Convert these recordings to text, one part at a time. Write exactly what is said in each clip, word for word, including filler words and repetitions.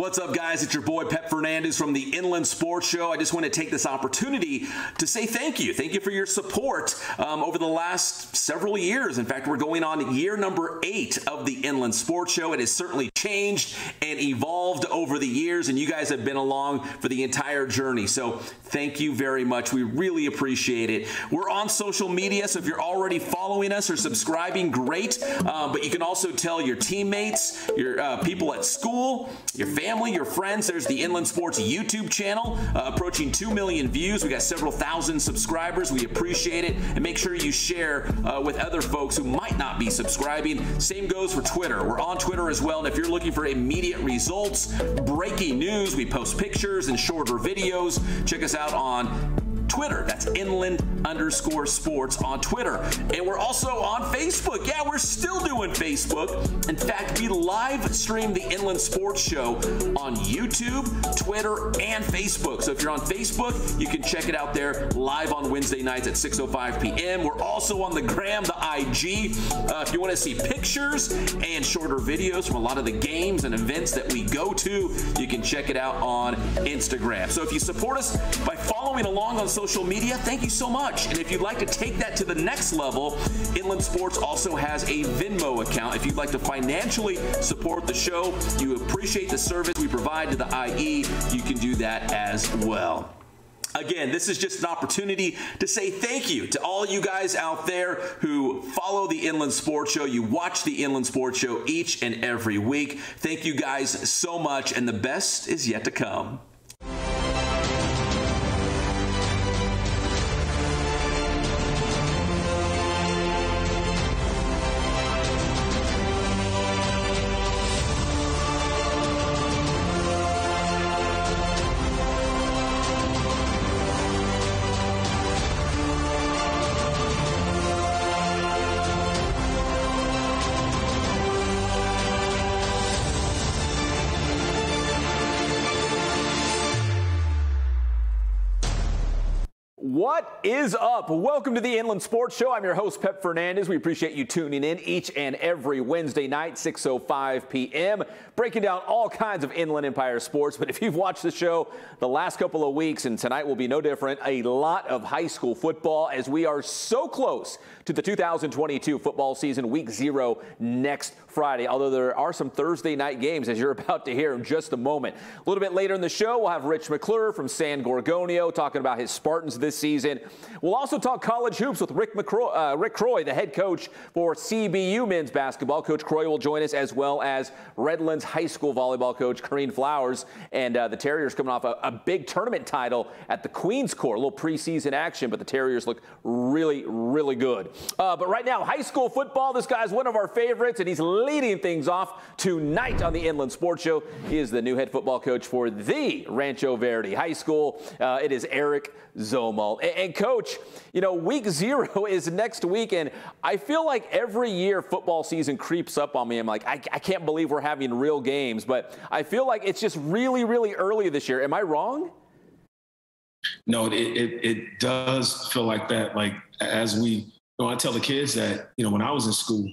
What's up, guys? It's your boy Pep Fernandez from the Inland Sports Show. I just want to take this opportunity to say thank you. Thank you for your support um, over the last several years. In fact, we're going on year number eight of the Inland Sports Show. It has certainly changed and evolved over the years, and you guys have been along for the entire journey. So thank you very much. We really appreciate it. We're on social media, so if you're already following us or subscribing, great. Um, but you can also tell your teammates, your uh, people at school, your family, Family, your friends. There's the Inland Sports YouTube channel, uh, approaching two million views. We got several thousand subscribers. We appreciate it. And make sure you share uh, with other folks who might not be subscribing. Same goes for Twitter. We're on Twitter as well. And if you're looking for immediate results, breaking news, we post pictures and shorter videos. Check us out on Twitter. That's Inland underscore sports on Twitter. And we're also on Facebook. Yeah, we're still doing Facebook. In fact, we live stream the Inland Sports Show on YouTube, Twitter, and Facebook. So if you're on Facebook, you can check it out there live on Wednesday nights at six oh five p m We're also on the gram, the I G. Uh, if you want to see pictures and shorter videos from a lot of the games and events that we go to, you can check it out on Instagram. So if you support us by following along on social social media, thank you so much. And if you'd like to take that to the next level, Inland Sports also has a Venmo account. If you'd like to financially support the show, you appreciate the service we provide to the I E, you can do that as well. Again, this is just an opportunity to say thank you to all you guys out there who follow the Inland Sports Show. You watch the Inland Sports Show each and every week. Thank you guys so much, and the best is yet to come. What is up? Welcome to the Inland Sports Show. I'm your host, Pep Fernandez. We appreciate you tuning in each and every Wednesday night, six oh five p m, breaking down all kinds of Inland Empire sports. But if you've watched the show the last couple of weeks, and tonight will be no different, a lot of high school football as we are so close to the two thousand twenty-two football season, week zero next Friday. Although there are some Thursday night games, as you're about to hear in just a moment. A little bit later in the show, we'll have Rich McClure from San Gorgonio talking about his Spartans this season. Season. We'll also talk college hoops with Rick, McCroy, uh, Rick Croy, the head coach for C B U men's basketball. Coach Croy will join us, as well as Redlands High School volleyball coach Corinne Flowers. And uh, the Terriers coming off a, a big tournament title at the Queen's Court. A little preseason action, but the Terriers look really, really good. Uh, but right now, high school football. This guy's one of our favorites, and he's leading things off tonight on the Inland Sports Show. He is the new head football coach for the Rancho Verde High School. Uh, it is Eric Zomalt. And, Coach, you know, week zero is next week, and I feel like every year football season creeps up on me. I'm like, I, I can't believe we're having real games, but I feel like it's just really, really early this year. Am I wrong? No, it, it, it does feel like that. Like, as we, you know, I tell the kids that, you know, when I was in school,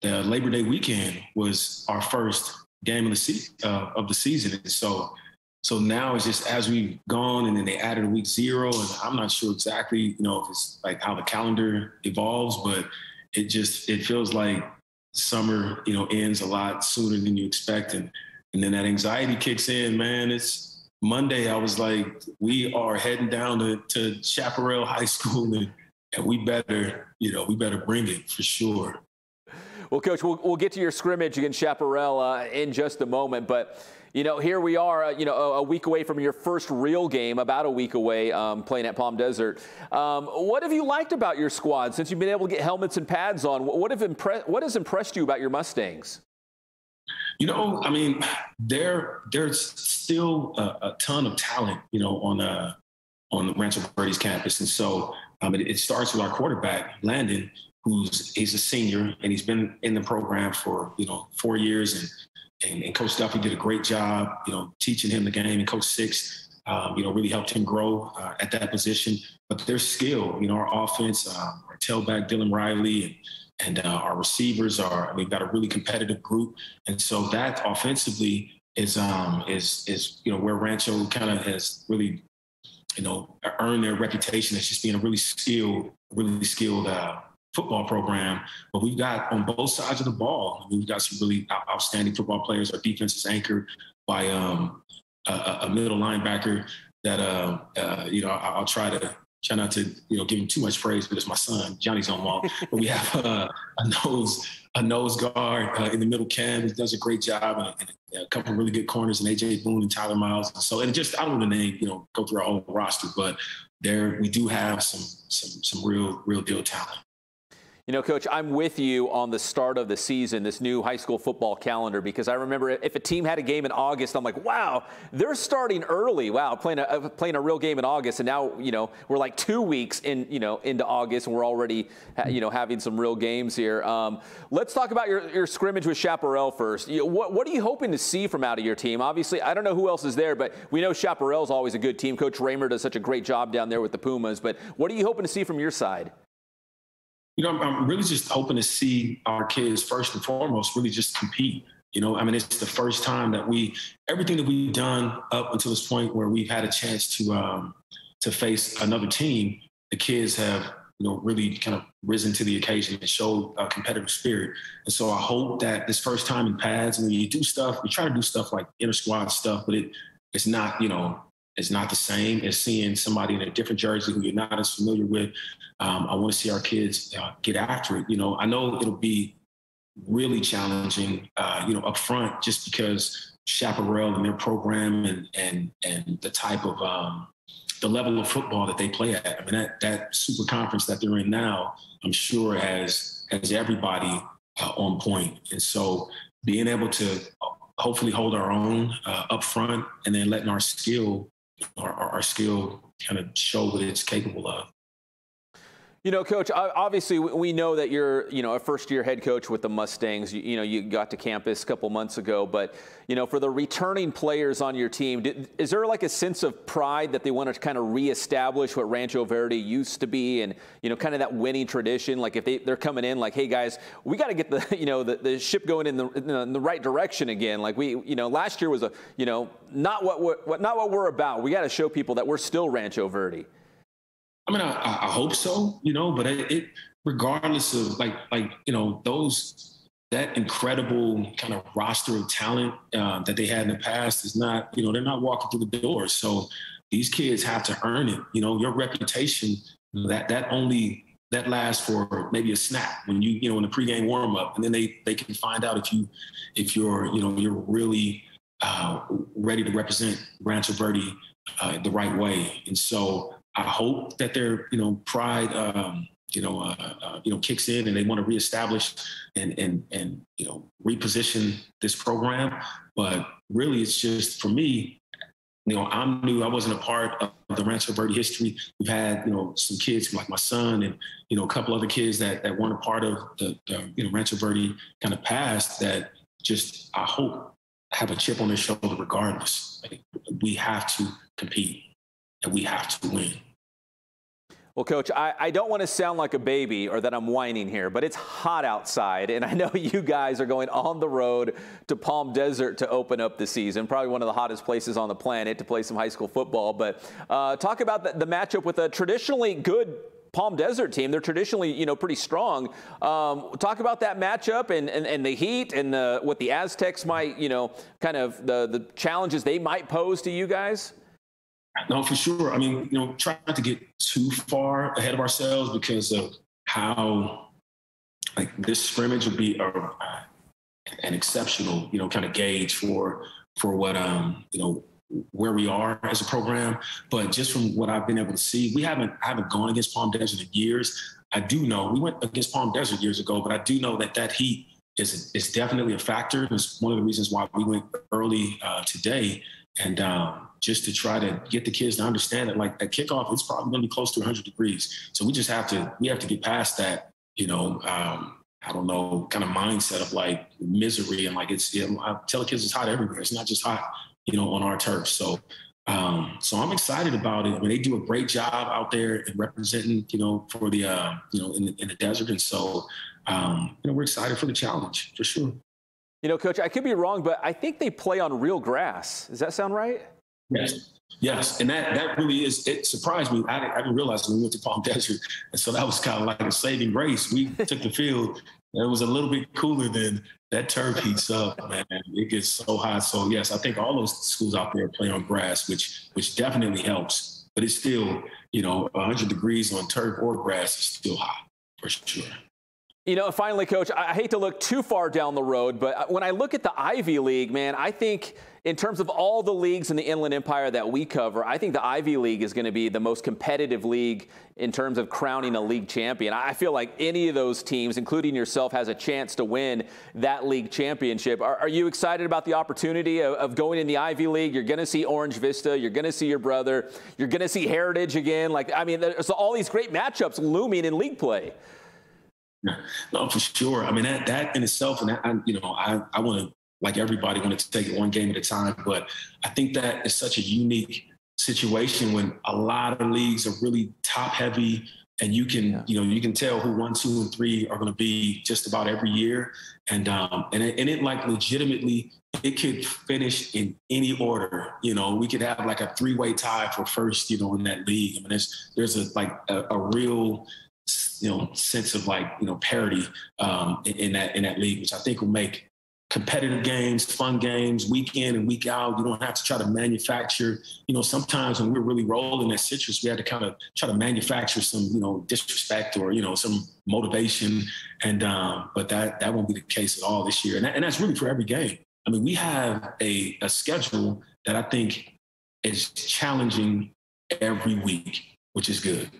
the Labor Day weekend was our first game of the, se uh, of the season, and so So now it's just as we've gone, and then they added a week zero, and I'm not sure exactly, you know, if it's like how the calendar evolves, but it just, it feels like summer, you know, ends a lot sooner than you expect. And, and then that anxiety kicks in, man. It's Monday. I was like, we are heading down to, to Chaparral High School, and, and we better, you know, we better bring it for sure. Well, Coach, we'll, we'll get to your scrimmage against Chaparral uh, in just a moment, but you know, here we are, uh, you know, a, a week away from your first real game, about a week away, um, playing at Palm Desert. Um, what have you liked about your squad since you've been able to get helmets and pads on? What, have impre what has impressed you about your Mustangs? You know, I mean, there, there's still a, a ton of talent, you know, on, uh, on the Rancho Verde's campus. And so um, it, it starts with our quarterback, Landon, who's he's a senior, and he's been in the program for, you know, four years. And And, and Coach Duffy did a great job, you know, teaching him the game. And Coach Six, um, you know, really helped him grow uh, at that position. But their skill, you know, our offense, um, our tailback, Dylan Riley, and, and uh, our receivers are, we've got a really competitive group. And so that offensively is um is is you know where Rancho kind of has really you know earned their reputation as just being a really skilled, really skilled uh, football program. But we've got on both sides of the ball, we've got some really outstanding football players. Our defense is anchored by um, a, a middle linebacker that uh, uh, you know I, I'll try to. Try not to, you know, give him too much praise, but it's my son, Johnny Onwall. But we have uh, a nose, a nose guard uh, in the middle, Cam, who does a great job, and, and a couple of really good corners, and A J Boone and Tyler Miles. And so, and just I don't want to name, you know, go through our whole roster, but there we do have some, some, some real, real deal talent. You know, Coach, I'm with you on the start of the season, this new high school football calendar, because I remember if a team had a game in August, I'm like, wow, they're starting early. Wow, playing a playing a real game in August. And now, you know, we're like two weeks in, you know, into August, and we're already, you know, having some real games here. Um, let's talk about your, your scrimmage with Chaparral first. You know, what, what are you hoping to see from out of your team? Obviously, I don't know who else is there, but we know Chaparral's always a good team. Coach Raymer does such a great job down there with the Pumas. But what are you hoping to see from your side? You know, I'm really just hoping to see our kids first and foremost really just compete. You know, I mean, it's the first time that we, everything that we've done up until this point where we've had a chance to um, to face another team, the kids have, you know, really kind of risen to the occasion and showed a competitive spirit. And so I hope that this first time in pads, when you do stuff, we try to do stuff like inter-squad stuff, but it it's not, you know, it's not the same as seeing somebody in a different jersey who you're not as familiar with. Um, I want to see our kids uh, get after it. You know, I know it'll be really challenging, uh, you know, up front, just because Chaparral and their program and and and the type of um, the level of football that they play at. I mean, that that super conference that they're in now, I'm sure has has everybody uh, on point. And so, being able to hopefully hold our own uh, up front, and then letting our skill. Our, our, our skill kind of show what it's capable of. You know, Coach, obviously we know that you're, you know, a first-year head coach with the Mustangs. You, you know, you got to campus a couple months ago, but, you know, for the returning players on your team, did, is there like a sense of pride that they want to kind of reestablish what Rancho Verde used to be and, you know, kind of that winning tradition? Like if they, they're coming in like, hey, guys, we got to get the, you know, the, the ship going in the, in the right direction again. Like we, you know, last year was a, you know, not what we're, what, not what we're about. We got to show people that we're still Rancho Verde. I mean, I, I hope so, you know, but it, it, regardless of like, like, you know, those, that incredible kind of roster of talent uh, that they had in the past is not, you know, they're not walking through the doors. So these kids have to earn it. You know, your reputation, that, that only, that lasts for maybe a snap when you, you know, in the pregame warm up, and then they, they can find out if you, if you're, you know, you're really uh, ready to represent Rancho Verde uh, the right way. And so, I hope that their, you know, pride, um, you know, uh, uh, you know, kicks in, and they want to reestablish and and and you know reposition this program. But really, it's just for me, you know, I'm new. I wasn't a part of the Rancho Verde history. We've had, you know, some kids like my son, and you know, a couple other kids that that weren't a part of the, the you know Rancho Verde kind of past. That just I hope have a chip on their shoulder regardless. Like, we have to compete. And we have to win. Well, Coach, I, I don't want to sound like a baby or that I'm whining here, but it's hot outside, and I know you guys are going on the road to Palm Desert to open up the season, probably one of the hottest places on the planet to play some high school football. But uh, talk about the, the matchup with a traditionally good Palm Desert team. They're traditionally, you know, pretty strong. Um, talk about that matchup and, and, and the heat and the, what the Aztecs might, you know, kind of the, the challenges they might pose to you guys. No, for sure. I mean, you know, try not to get too far ahead of ourselves because of how, like, this scrimmage would be a, an exceptional, you know, kind of gauge for for what, um, you know, where we are as a program. But just from what I've been able to see, we haven't I haven't gone against Palm Desert in years. I do know we went against Palm Desert years ago, but I do know that that heat is is definitely a factor. It's one of the reasons why we went early uh, today. And um, just to try to get the kids to understand it, like at kickoff, it's probably going to be close to one hundred degrees. So we just have to, we have to get past that, you know, um, I don't know, kind of mindset of like misery. And like, it's, you know, I tell the kids it's hot everywhere. It's not just hot, you know, on our turf. So, um, so I'm excited about it. I mean, they do a great job out there and representing, you know, for the, uh, you know, in the, in the desert. And so, um, you know, we're excited for the challenge for sure. You know, Coach, I could be wrong, but I think they play on real grass. Does that sound right? Yes. Yes. And that, that really is, it surprised me. I didn't, I didn't realize when we went to Palm Desert. And so that was kind of like a saving grace. We took the field. It was a little bit cooler than that turf heats up, man. It gets so hot. So, yes, I think all those schools out there play on grass, which which definitely helps. But it's still, you know, one hundred degrees on turf or grass is still hot for sure. You know, finally, Coach, I hate to look too far down the road, but when I look at the Ivy League, man, I think in terms of all the leagues in the Inland Empire that we cover, I think the Ivy League is going to be the most competitive league in terms of crowning a league champion. I feel like any of those teams, including yourself, has a chance to win that league championship. Are, are you excited about the opportunity of, of going in the Ivy League? You're going to see Orange Vista. You're going to see your brother. You're going to see Heritage again. Like, I mean, there's all these great matchups looming in league play. No, for sure. I mean, that that in itself, and I, you know, I, I want to, like everybody, want to take one game at a time. But I think that is such a unique situation when a lot of leagues are really top heavy, and you can, yeah. you know, you can tell who one, two, and three are going to be just about every year. And um, and it, and it like legitimately, it could finish in any order. You know, we could have like a three-way tie for first, you know, in that league. I mean, there's there's a like a, a real, you know, sense of like, you know, parity um, in, in that in that league, which I think will make competitive games, fun games, week in and week out. You don't have to try to manufacture, you know, sometimes when we're really rolling at Citrus, we had to kind of try to manufacture some, you know, disrespect or, you know, some motivation. And um, but that that won't be the case at all this year. And, that, and that's really for every game. I mean, we have a, a schedule that I think is challenging every week, which is good.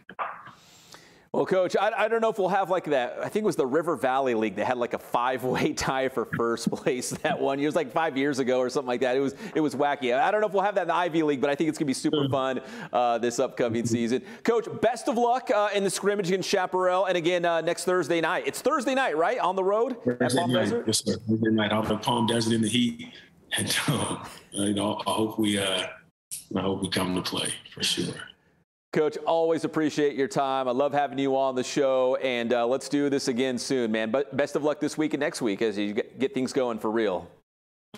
Well, Coach, I, I don't know if we'll have like that. I think it was the River Valley League that had like a five-way tie for first place that one year. It was like five years ago or something like that. It was it was wacky. I don't know if we'll have that in the Ivy League, but I think it's going to be super fun uh, this upcoming season. Coach, best of luck uh, in the scrimmage against Chaparral. And again, uh, next Thursday night. It's Thursday night, right? On the road at Palm Desert? Yes, sir. Thursday night out of Palm Desert in the heat. And, um, you know, I hope we, uh, I hope we come to play for sure. Coach, always appreciate your time. I love having you on the show, and uh, let's do this again soon, man. But best of luck this week and next week as you get things going for real.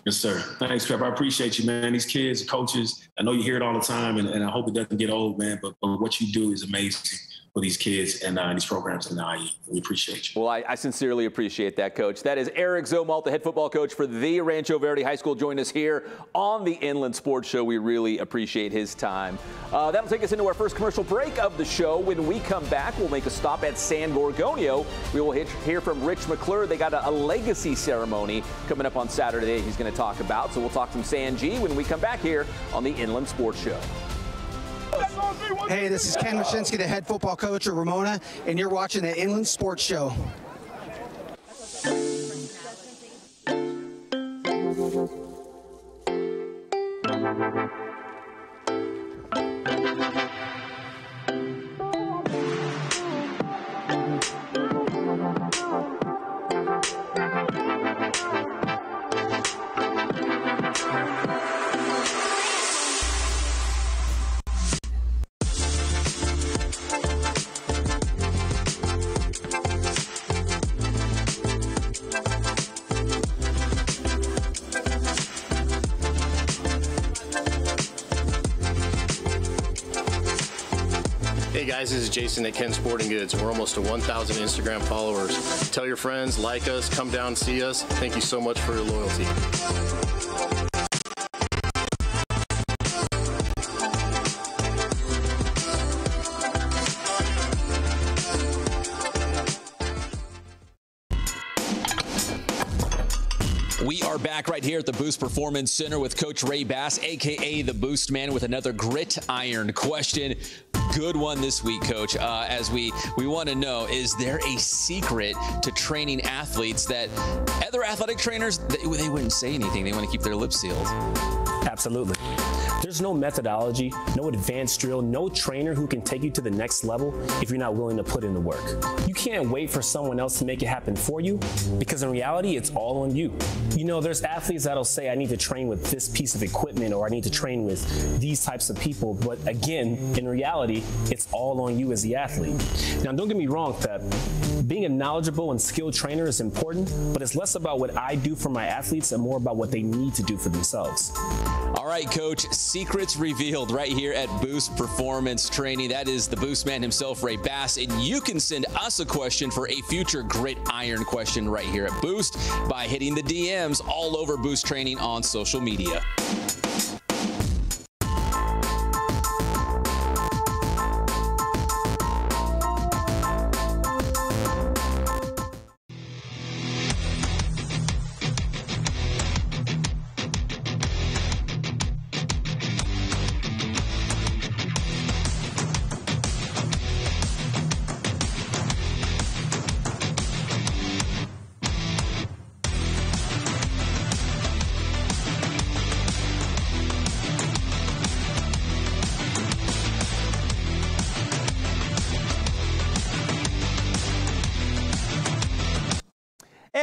Yes, sir. Thanks, Pep. I appreciate you, man. These kids, coaches, I know you hear it all the time, and, and I hope it doesn't get old, man, but, but what you do is amazing for these kids and uh, these programs in the I U. We appreciate you. Well, I, I sincerely appreciate that, Coach. That is Eric Zomalt, the head football coach for the Rancho Verde High School. Join us here on the Inland Sports Show. We really appreciate his time. Uh, that'll take us into our first commercial break of the show. When we come back, we'll make a stop at San Gorgonio. We will hit, hear from Rich McClure. They got a, a legacy ceremony coming up on Saturday he's going to talk about. So we'll talk some San G when we come back here on the Inland Sports Show. Hey, this is Ken Wyszynski, the head football coach at Ramona, and you're watching the Inland Sports Show. This is Jason at Ken Sporting Goods. We're almost to one thousand Instagram followers. Tell your friends, like us, come down, see us. Thank you so much for your loyalty. Back right here at the Boost Performance Center with Coach Ray Bass, a k a. the Boost Man, with another Grit Iron question. Good one this week, Coach, uh, as we, we want to know, is there a secret to training athletes that other athletic trainers, they, they wouldn't say anything? They want to keep their lips sealed. Absolutely. There's no methodology, no advanced drill, no trainer who can take you to the next level if you're not willing to put in the work. You can't wait for someone else to make it happen for you, because in reality, it's all on you. You know, there's athletes that'll say, I need to train with this piece of equipment, or I need to train with these types of people. But again, in reality, it's all on you as the athlete. Now, don't get me wrong, Pep. Being a knowledgeable and skilled trainer is important, but it's less about what I do for my athletes and more about what they need to do for themselves. All right, Coach, secrets revealed right here at Boost Performance Training. That is the Boost man himself, Ray Bass, and you can send us a question for a future Gridiron question right here at Boost by hitting the D Ms all over Boost Training on social media.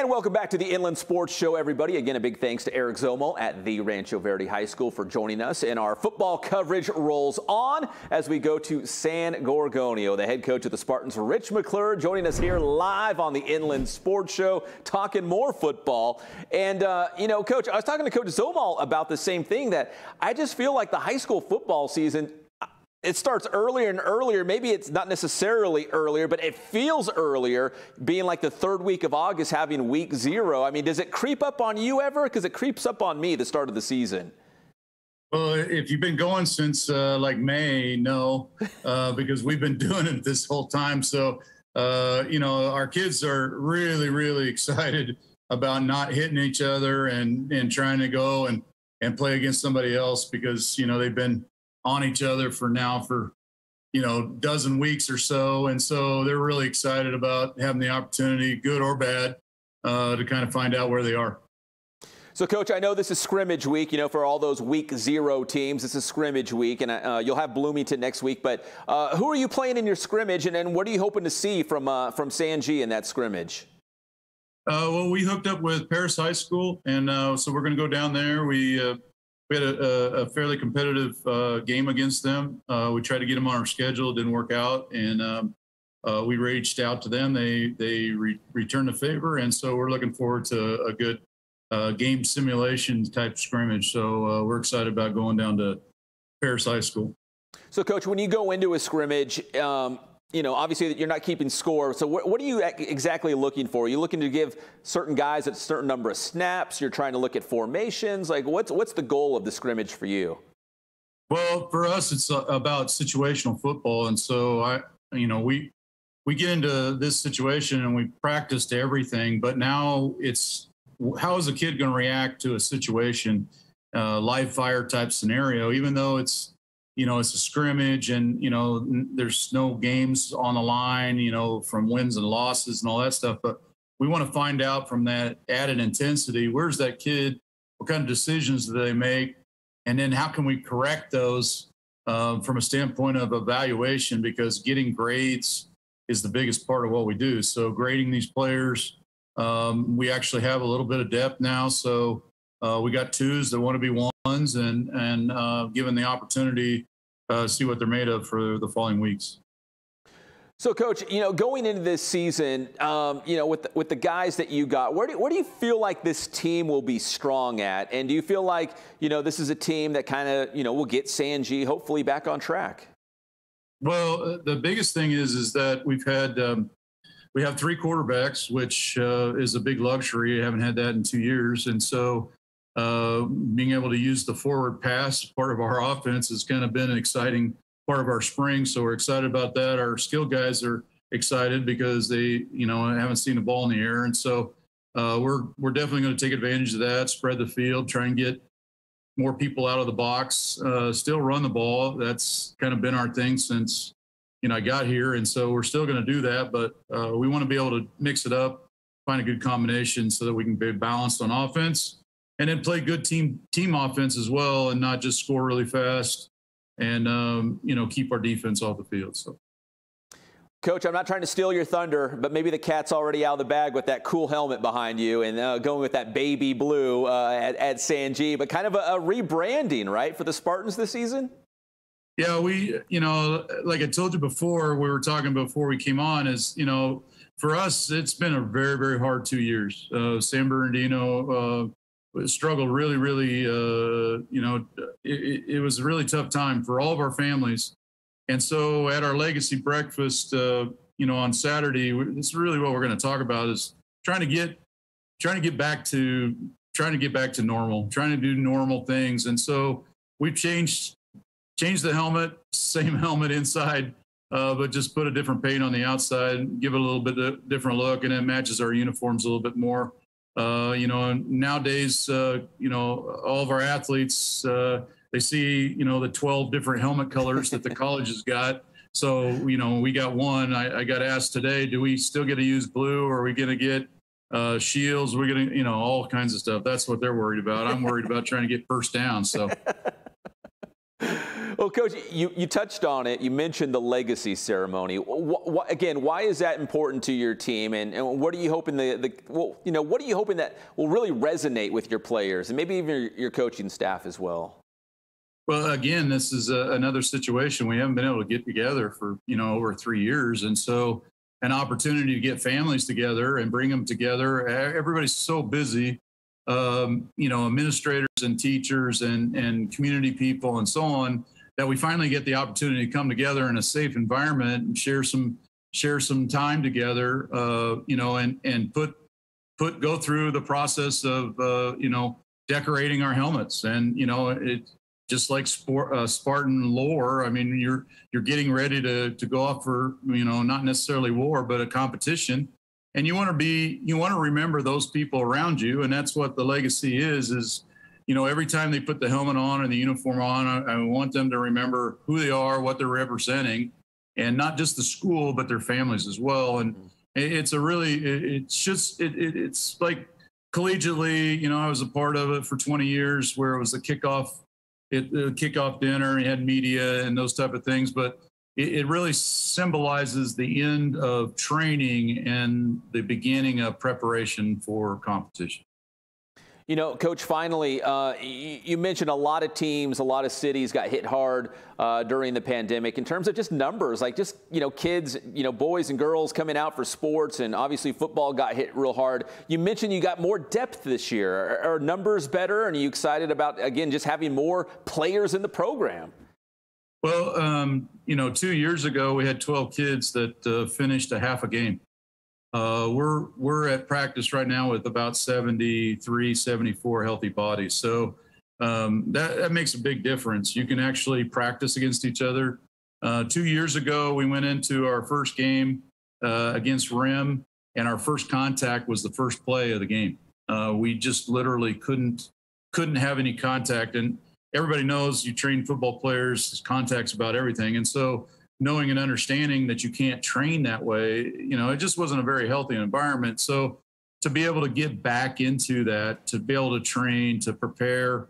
Welcome back to the Inland Sports Show, everybody. Again, a big thanks to Eric Zomalt at the Rancho Verde High School for joining us. And our football coverage rolls on as we go to San Gorgonio. The head coach of the Spartans, Rich McClure, joining us here live on the Inland Sports Show, talking more football. And, uh, you know, Coach, I was talking to Coach Zomalt about the same thing, that I just feel like the high school football season, it starts earlier and earlier. Maybe it's not necessarily earlier, but it feels earlier, being like the third week of August, having week zero. I mean, does it creep up on you ever? Because it creeps up on me, the start of the season. Well, if you've been going since uh, like May, no, uh, because we've been doing it this whole time. So, uh, you know, our kids are really, really excited about not hitting each other and, and trying to go and, and play against somebody else, because, you know, they've been on each other for now for, you know, dozen weeks or so. And so they're really excited about having the opportunity, good or bad, uh, to kind of find out where they are. So, Coach, I know this is scrimmage week, you know, for all those week zero teams. This is scrimmage week, and uh, you'll have Bloomington next week. But uh, who are you playing in your scrimmage, and then what are you hoping to see from, uh, from San G in that scrimmage? Uh, well, we hooked up with Perris High School, and uh, so we're going to go down there. We uh, We had a, a fairly competitive uh, game against them. Uh, we tried to get them on our schedule. It didn't work out. And um, uh, we reached out to them. They they re returned the favor. And so we're looking forward to a good uh, game simulation type scrimmage. So uh, we're excited about going down to Perris High School. So, Coach, when you go into a scrimmage, um, you know, obviously you're not keeping score. So what, what are you exactly looking for? Are you looking to give certain guys a certain number of snaps? You're trying to look at formations? Like, what's, what's the goal of the scrimmage for you? Well, for us, it's about situational football. And so, I, you know, we, we get into this situation and we practiced everything, but now it's how is a kid going to react to a situation, uh, live fire type scenario, even though it's, you know, it's a scrimmage and, you know, there's no games on the line, you know, from wins and losses and all that stuff. But we want to find out from that added intensity, where's that kid? What kind of decisions do they make? And then how can we correct those uh, from a standpoint of evaluation? Because getting grades is the biggest part of what we do. So grading these players, um, we actually have a little bit of depth now. So uh, we got twos that want to be ones and, and uh, given the opportunity, Uh, see what they're made of for the following weeks. So, Coach, you know, going into this season, um, you know, with the, with the guys that you got, where do where do you feel like this team will be strong at? And do you feel like, you know, this is a team that kind of, you know, will get San G hopefully back on track? Well, the biggest thing is is that we've had um, we have three quarterbacks, which uh, is a big luxury. I haven't had that in two years, and so. Uh, being able to use the forward pass as part of our offense has kind of been an exciting part of our spring. So we're excited about that. Our skill guys are excited because they, you know, haven't seen the ball in the air. And so uh, we're, we're definitely going to take advantage of that, spread the field, try and get more people out of the box, uh, still run the ball. That's kind of been our thing since, you know, I got here. And so we're still going to do that, but uh, we want to be able to mix it up, find a good combination so that we can be balanced on offense. and then play good team team offense as well, and not just score really fast, and um, you know, keep our defense off the field. So, Coach, I'm not trying to steal your thunder, but maybe the cat's already out of the bag with that cool helmet behind you, and uh, going with that baby blue uh, at, at San G. But kind of a, a rebranding, right, for the Spartans this season? Yeah, we, you know, like I told you before, we were talking before we came on, is, you know, for us, it's been a very, very hard two years. Uh, San Bernardino uh, struggled really, really, uh, you know, it, it was a really tough time for all of our families. And so at our legacy breakfast, uh, you know, on Saturday, we, this is really what we're going to talk about, is trying to get, trying to get back to, trying to get back to normal, trying to do normal things. And so we've changed. Change the helmet, same helmet inside, uh, but just put a different paint on the outside, give it a little bit of a different look, and it matches our uniforms a little bit more. Uh, you know, and nowadays, uh, you know, all of our athletes, uh, they see, you know, the twelve different helmet colors that the college has got. So, you know, we got one. I, I got asked today, do we still get to use blue, or are we going to get uh, shields? We're going to, you know, all kinds of stuff. That's what they're worried about. I'm worried about trying to get first down. So. Well, Coach, you, you touched on it. You mentioned the legacy ceremony. Wh wh again, why is that important to your team? And, and what are you hoping the, the well, you know, what are you hoping that will really resonate with your players and maybe even your, your coaching staff as well? Well, again, this is a, another situation. We haven't been able to get together for, you know, over three years. And so an opportunity to get families together and bring them together. Everybody's so busy. Um, you know, administrators and teachers and, and community people and so on, that we finally get the opportunity to come together in a safe environment and share some, share some time together, uh, you know, and, and put, put, go through the process of, uh, you know, decorating our helmets. And, you know, it just like sport, uh, Spartan lore. I mean, you're, you're getting ready to, to go off for, you know, not necessarily war, but a competition. And you want to be, you want to remember those people around you. And that's what the legacy is, is, you know, every time they put the helmet on or the uniform on, I, I want them to remember who they are, what they're representing, and not just the school, but their families as well. And it's a really, it, it's just, it, it, it's like collegiately, you know, I was a part of it for twenty years where it was the kickoff, it, the kickoff dinner, and had media and those type of things. But it really symbolizes the end of training and the beginning of preparation for competition. You know, Coach, finally, uh, you mentioned a lot of teams, a lot of cities got hit hard uh, during the pandemic in terms of just numbers, like just, you know, kids, you know, boys and girls coming out for sports, and obviously football got hit real hard. You mentioned you got more depth this year. Are, are numbers better? And are you excited about, again, just having more players in the program? Well, um, you know, two years ago we had twelve kids that uh, finished a half a game. Uh, we're we're at practice right now with about seventy-three, seventy-four healthy bodies. So um, that, that makes a big difference. You can actually practice against each other. Uh, two years ago, we went into our first game uh, against R I M, and our first contact was the first play of the game. Uh, we just literally couldn't couldn't have any contact. And everybody knows you train football players, contact's about everything. And so knowing and understanding that you can't train that way, you know, it just wasn't a very healthy environment. So to be able to get back into that, to be able to train, to prepare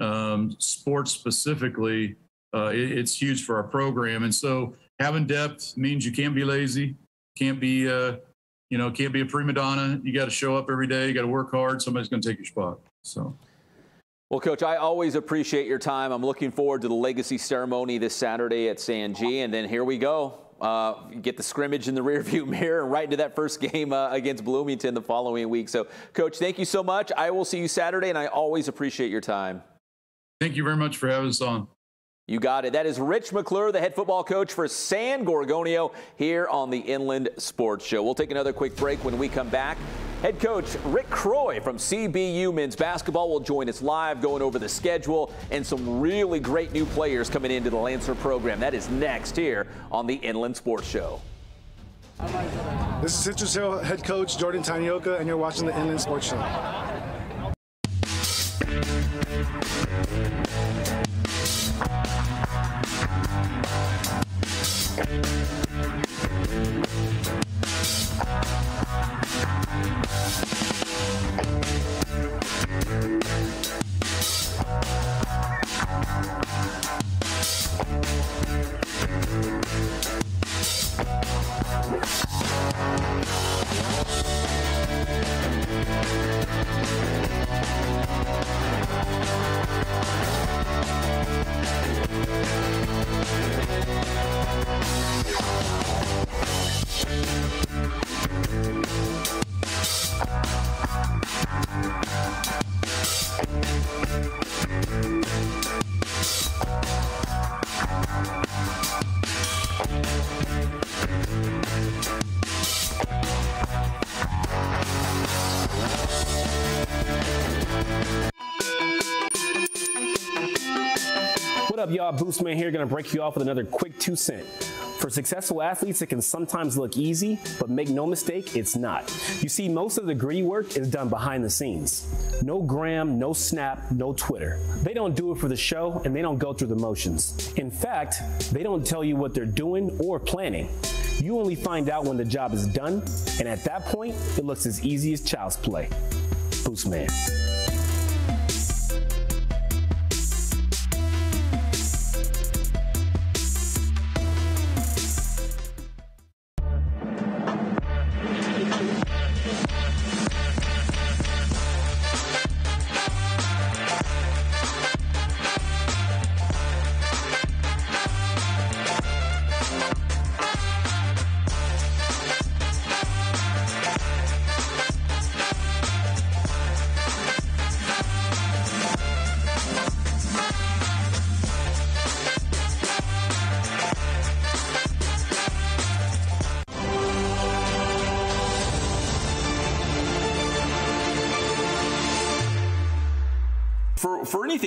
um, sports specifically, uh, it, it's huge for our program. And so having depth means you can't be lazy, can't be, uh, you know, can't be a prima donna. You got to show up every day. You got to work hard. Somebody's going to take your spot. So. Well, Coach, I always appreciate your time. I'm looking forward to the legacy ceremony this Saturday at San G. And then here we go. Uh, get the scrimmage in the rearview mirror and right into that first game uh, against Bloomington the following week. So, Coach, thank you so much. I will see you Saturday, and I always appreciate your time. Thank you very much for having us on. You got it. That is Rich McClure, the head football coach for San Gorgonio, here on the Inland Sports Show. We'll take another quick break. When we come back, head coach Rick Croy from C B U men's basketball will join us live, going over the schedule and some really great new players coming into the Lancer program. That is next here on the Inland Sports Show. This is Citrus Hill head coach Jordan Tanioka, and you're watching the Inland Sports Show. Y'all, Boostman here, gonna break you off with another quick two cent. For successful athletes, it can sometimes look easy, but make no mistake, it's not. You see, most of the gritty work is done behind the scenes. No gram, no snap, no Twitter. They don't do it for the show, and they don't go through the motions. In fact, they don't tell you what they're doing or planning. You only find out when the job is done, and at that point, it looks as easy as child's play. Boostman.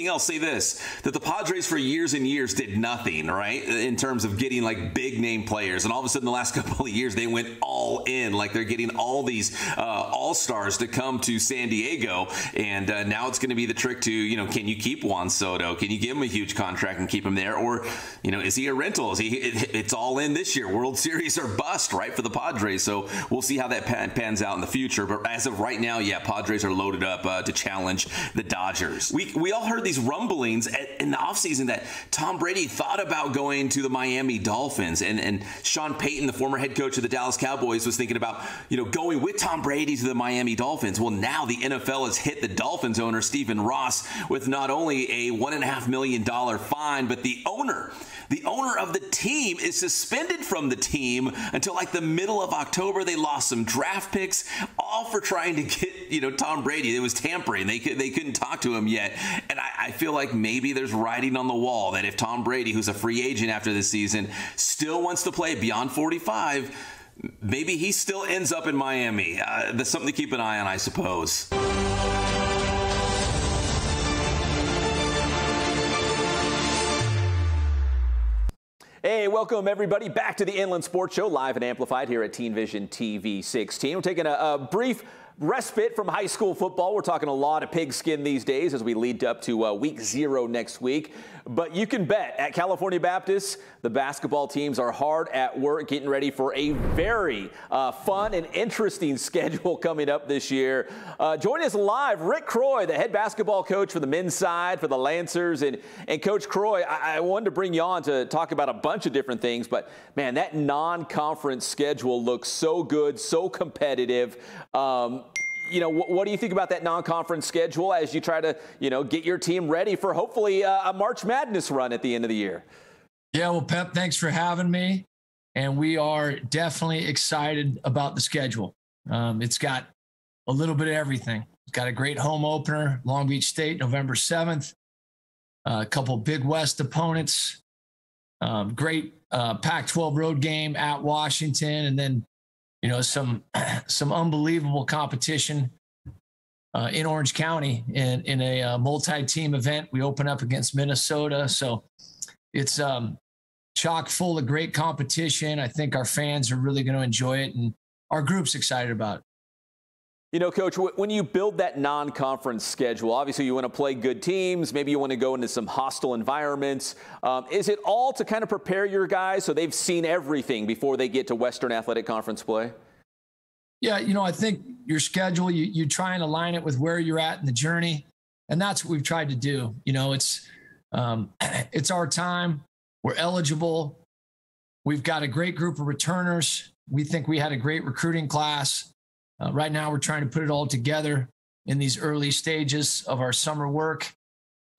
I'll say this, that the Padres for years and years did nothing, right, in terms of getting like big name players, and all of a sudden the last couple of years they went all in, like they're getting all these uh, all-stars to come to San Diego, and uh, now it's going to be the trick to, you know, can you keep Juan Soto? Can you give him a huge contract and keep him there? Or, you know, is he a rental? Is he, it, it's all in this year. World Series or bust, right, for the Padres, so we'll see how that pan, pans out in the future, but as of right now, yeah, Padres are loaded up uh, to challenge the Dodgers. We, we all heard these rumblings in the offseason that Tom Brady thought about going to the Miami Dolphins, and, and Sean Payton, the former head coach of the Dallas Cowboys, was thinking about, you know, going with Tom Brady to the Miami Dolphins. Well, now the N F L has hit the Dolphins owner, Stephen Ross, with not only a one and a half million dollar fine, but the owner, the owner of the team is suspended from the team until like the middle of October. They lost some draft picks, all for trying to get, you know, Tom Brady. It was tampering. They, they couldn't talk to him yet, and I I feel like maybe there's writing on the wall that if Tom Brady, who's a free agent after this season, still wants to play beyond forty-five, maybe he still ends up in Miami. Uh, that's something to keep an eye on, I suppose. Hey, welcome everybody back to the Inland Sports Show, live and amplified here at Teen Vision T V sixteen. We're taking a, a brief respite from high school football. We're talking a lot of pigskin these days as we lead up to uh, week zero next week. But you can bet at California Baptist, the basketball teams are hard at work getting ready for a very uh, fun and interesting schedule coming up this year. Uh, joining us live, Rick Croy, the head basketball coach for the men's side for the Lancers. And, and Coach Croy, I, I wanted to bring you on to talk about a bunch of different things. But, man, that non-conference schedule looks so good, so competitive. Um, You know, what, what do you think about that non-conference schedule as you try to, you know, get your team ready for hopefully uh, a March Madness run at the end of the year? Yeah, well, Pep, thanks for having me. And we are definitely excited about the schedule. Um, it's got a little bit of everything. It's got a great home opener, Long Beach State, November seventh. Uh, a couple Big West opponents. Um, great uh, Pac twelve road game at Washington. And then You know, some some unbelievable competition uh, in Orange County in, in a uh, multi-team event. We open up against Minnesota. So it's um, chock full of great competition. I think our fans are really going to enjoy it, and our group's excited about it. You know, Coach, when you build that non-conference schedule, obviously you want to play good teams. Maybe you want to go into some hostile environments. Um, is it all to kind of prepare your guys so they've seen everything before they get to Western Athletic Conference play? Yeah, you know, I think your schedule, you, you try and align it with where you're at in the journey. And that's what we've tried to do. You know, it's, um, it's our time. We're eligible. We've got a great group of returners. We think we had a great recruiting class. Uh, right now, we're trying to put it all together in these early stages of our summer work.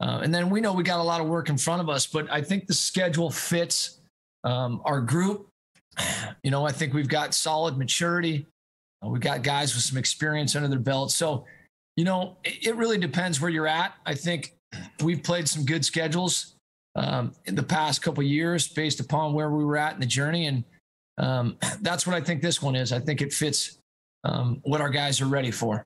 Uh, and then we know we got a lot of work in front of us, but I think the schedule fits um, our group. You know, I think we've got solid maturity. Uh, we've got guys with some experience under their belt. So you know, it, it really depends where you're at. I think we've played some good schedules um, in the past couple of years based upon where we were at in the journey. And um, that's what I think this one is. I think it fits um, what our guys are ready for.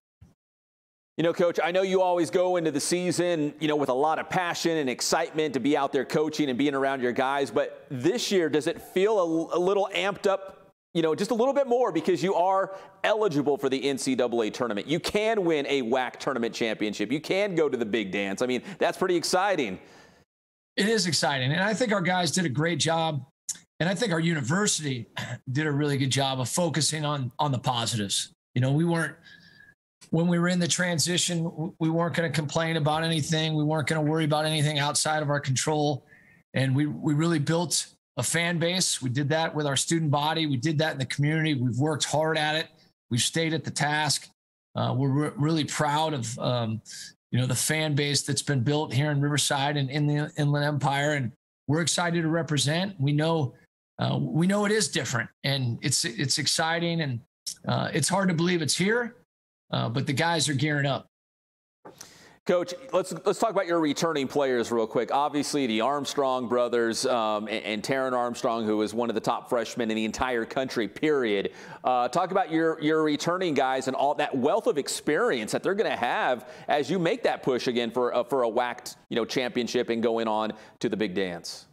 You know, Coach, I know you always go into the season, you know, with a lot of passion and excitement to be out there coaching and being around your guys. But this year, does it feel a, a little amped up, you know, just a little bit more because you are eligible for the N C double A tournament? You can win a W A C tournament championship. You can go to the big dance. I mean, that's pretty exciting. It is exciting. And I think our guys did a great job. And I think our university did a really good job of focusing on, on the positives. You know, we weren't, when we were in the transition, we weren't going to complain about anything. We weren't going to worry about anything outside of our control. And we, we really built a fan base. We did that with our student body. We did that in the community. We've worked hard at it. We've stayed at the task. Uh, we're re really proud of, um, you know, the fan base that's been built here in Riverside and in the Inland Empire. And we're excited to represent. We know, uh, we know it is different, and it's, it's exciting, and uh, it's hard to believe it's here. Uh, but the guys are gearing up. Coach, let's let's talk about your returning players real quick. Obviously, the Armstrong brothers um, and, and Taron Armstrong, who is one of the top freshmen in the entire country, period. Uh, talk about your, your returning guys and all that wealth of experience that they're going to have as you make that push again for, uh, for a W A C, you know, championship and going on to the big dance.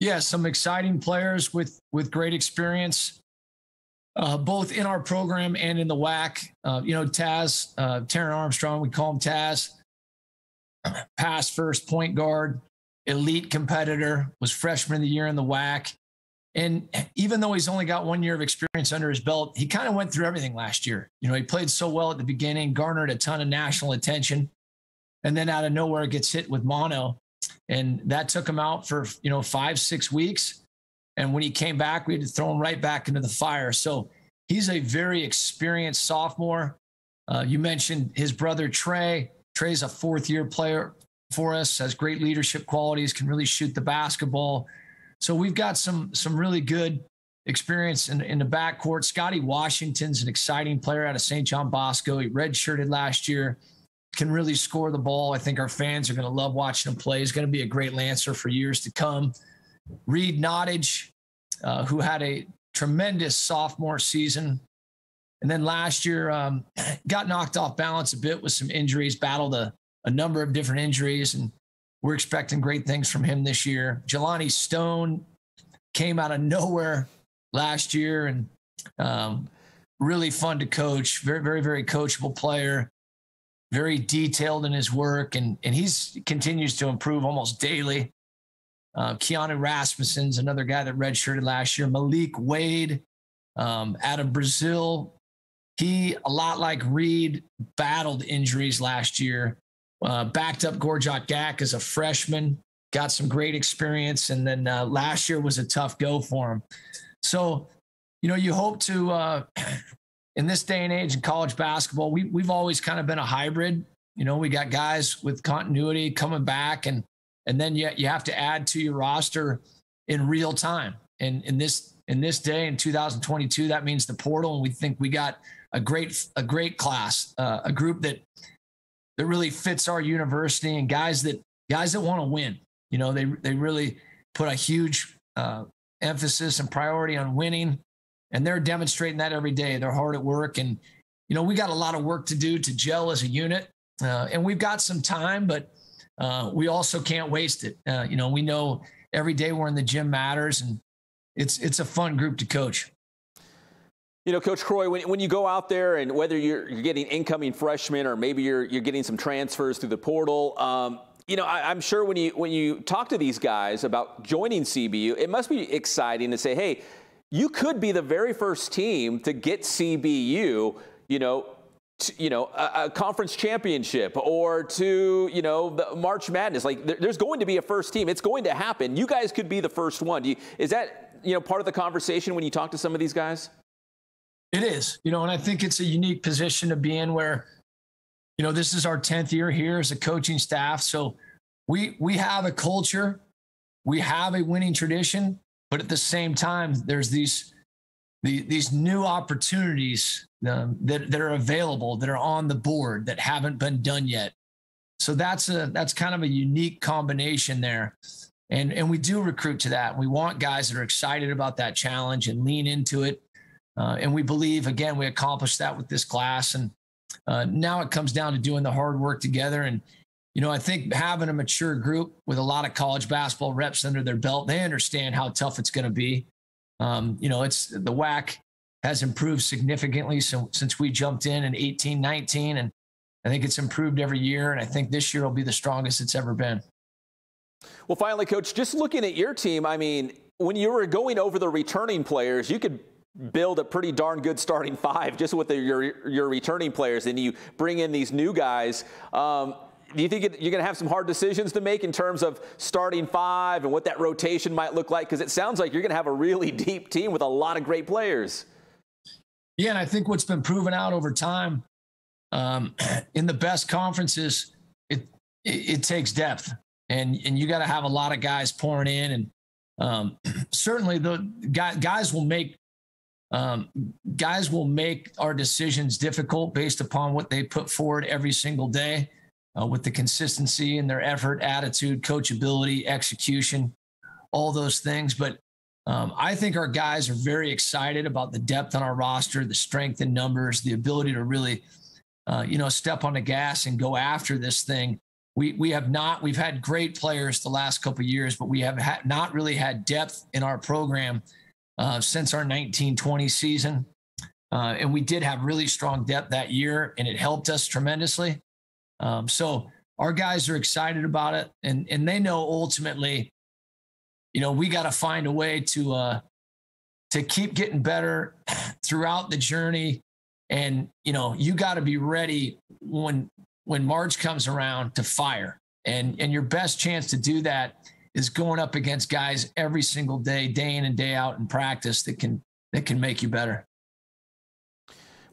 Yeah, some exciting players with, with great experience. Uh, both in our program and in the W A C. Uh, you know, Taz, uh, Taron Armstrong, we call him Taz, pass first point guard, elite competitor, was freshman of the year in the W A C. And even though he's only got one year of experience under his belt, he kind of went through everything last year. You know, he played so well at the beginning, garnered a ton of national attention, and then out of nowhere gets hit with mono. And that took him out for, you know, five, six weeks. And when he came back, we had to throw him right back into the fire. So he's a very experienced sophomore. Uh, you mentioned his brother, Trey. Trey's a fourth-year player for us, has great leadership qualities, can really shoot the basketball. So we've got some, some really good experience in, in the backcourt. Scotty Washington's an exciting player out of Saint John Bosco. He redshirted last year, can really score the ball. I think our fans are going to love watching him play. He's going to be a great Lancer for years to come. Reed Nottage, uh, who had a tremendous sophomore season. And then last year um, got knocked off balance a bit with some injuries, battled a, a number of different injuries, and we're expecting great things from him this year. Jelani Stone came out of nowhere last year and um, really fun to coach, very, very, very coachable player, very detailed in his work, and, and he's continues to improve almost daily. Uh, Keanu Rasmussen's another guy that redshirted last year. Malik Wade um, out of Brazil. He, a lot like Reed, battled injuries last year. Uh, backed up Gorjot Gak as a freshman. Got some great experience. And then uh, last year was a tough go for him. So, you know, you hope to, uh, in this day and age in college basketball, we, we've always kind of been a hybrid. You know, we got guys with continuity coming back, and And then you, you have to add to your roster in real time. And in this in this day in two thousand twenty-two, that means the portal. And we think we got a great a great class, uh, a group that that really fits our university, and guys that guys that want to win. You know, they they really put a huge uh, emphasis and priority on winning, and they're demonstrating that every day. They're hard at work, and you know we got a lot of work to do to gel as a unit, uh, and we've got some time, but. Uh, we also can't waste it. Uh, you know, we know every day we're in the gym matters, and it's it's a fun group to coach. You know, Coach Croy, when, when you go out there, and whether you're, you're getting incoming freshmen or maybe you're you're getting some transfers through the portal, um, you know, I, I'm sure when you when you talk to these guys about joining C B U, it must be exciting to say, hey, you could be the very first team to get C B U, you know, you know, a, a conference championship, or to, you know, the March Madness. Like there, there's going to be a first team. It's going to happen. You guys could be the first one. Do you, is that, you know, part of the conversation when you talk to some of these guys? It is, you know, and I think it's a unique position to be in where, you know, this is our tenth year here as a coaching staff. So we, we have a culture, we have a winning tradition, but at the same time, there's these the, these new opportunities um, that, that are available, that are on the board, that haven't been done yet. So that's a, that's kind of a unique combination there. And, and we do recruit to that. We want guys that are excited about that challenge and lean into it. Uh, and we believe, again, we accomplished that with this class. And uh, now it comes down to doing the hard work together. And, you know, I think having a mature group with a lot of college basketball reps under their belt, they understand how tough it's going to be. Um, you know, it's the W A C has improved significantly so, since we jumped in in eighteen, nineteen, and I think it's improved every year. And I think this year will be the strongest it's ever been. Well, finally, Coach, just looking at your team, I mean, when you were going over the returning players, you could build a pretty darn good starting five just with the, your, your returning players, and you bring in these new guys. Um, do you think it, you're going to have some hard decisions to make in terms of starting five and what that rotation might look like? Because it sounds like you're going to have a really deep team with a lot of great players. Yeah, and I think what's been proven out over time um, in the best conferences, it, it, it takes depth. And, and you got to have a lot of guys pouring in. And um, certainly the guy, guys will make um, guys will make our decisions difficult based upon what they put forward every single day uh, with the consistency and their effort, attitude, coachability, execution, all those things. But um, I think our guys are very excited about the depth on our roster, the strength in numbers, the ability to really, uh, you know, step on the gas and go after this thing. We we have not, we've had great players the last couple of years, but we have ha not really had depth in our program uh, since our nineteen twenty season. Uh, and we did have really strong depth that year, and it helped us tremendously. Um, so our guys are excited about it, and, and they know ultimately, you know, we got to find a way to, uh, to keep getting better throughout the journey. And, you know, you got to be ready when, when March comes around to fire, and, and your best chance to do that is going up against guys every single day, day in and day out in practice that can, that can make you better.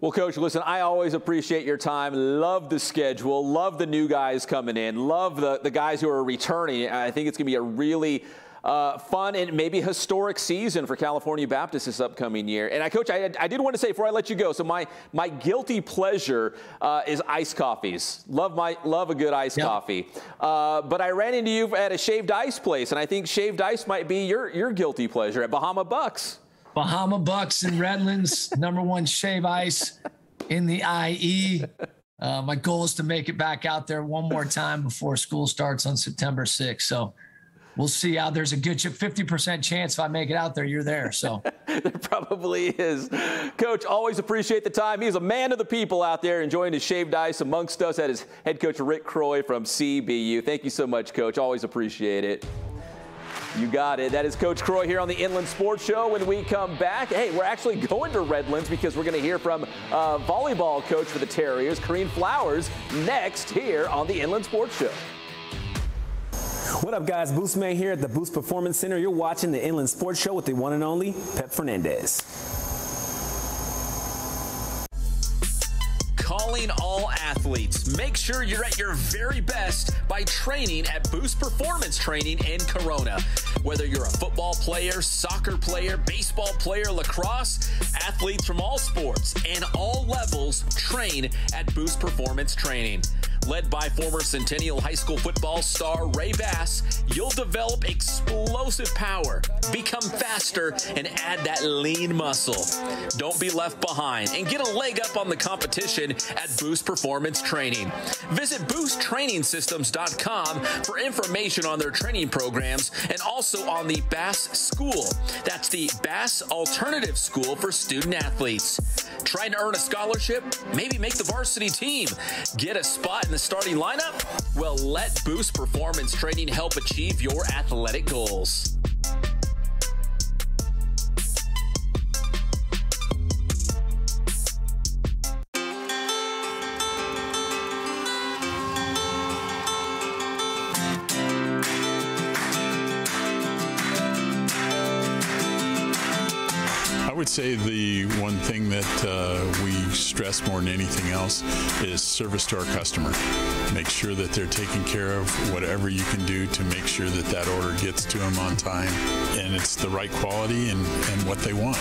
Well, Coach, listen, I always appreciate your time. Love the schedule. Love the new guys coming in. Love the, the guys who are returning. I think it's going to be a really uh, fun and maybe historic season for California Baptist this upcoming year. And, I, Coach, I, I did want to say before I let you go, so my, my guilty pleasure uh, is iced coffees. Love, my, love a good iced yep. coffee. Uh, but I ran into you at a shaved ice place, and I think shaved ice might be your, your guilty pleasure at Bahama Bucks. Bahama Bucks in Redlands, number one shave ice in the I E. Uh, my goal is to make it back out there one more time before school starts on September sixth. So we'll see how there's a good fifty percent chance if I make it out there, you're there. So there probably is. Coach, always appreciate the time. He's a man of the people out there enjoying his shaved ice amongst us. That is head coach Rick Croy from C B U. Thank you so much, Coach. Always appreciate it. You got it. That is Coach Croy here on the Inland Sports Show. When we come back, hey, we're actually going to Redlands because we're going to hear from uh, volleyball coach for the Terriers, Corinne Flowers, next here on the Inland Sports Show. What up, guys? Boostman here at the Boost Performance Center. You're watching the Inland Sports Show with the one and only Pep Fernandez. Calling all athletes. Make sure you're at your very best by training at Boost Performance Training in Corona. Whether you're a football player, soccer player, baseball player, lacrosse, athletes from all sports and all levels train at Boost Performance Training. Led by former Centennial High School football star Ray Bass, you'll develop explosive power, become faster, and add that lean muscle. Don't be left behind and get a leg up on the competition at Boost Performance Training. Visit boost training systems dot com for information on their training programs and also on the Bass School. That's the Bass Alternative School for student athletes. Trying to earn a scholarship? Maybe make the varsity team. Get a spot in the starting lineup? Well, let Boost Performance Training help achieve your athletic goals. I would say the one thing that uh, we stress more than anything else is service to our customer. Make sure that they're taken care of, whatever you can do to make sure that that order gets to them on time and it's the right quality and, and what they want.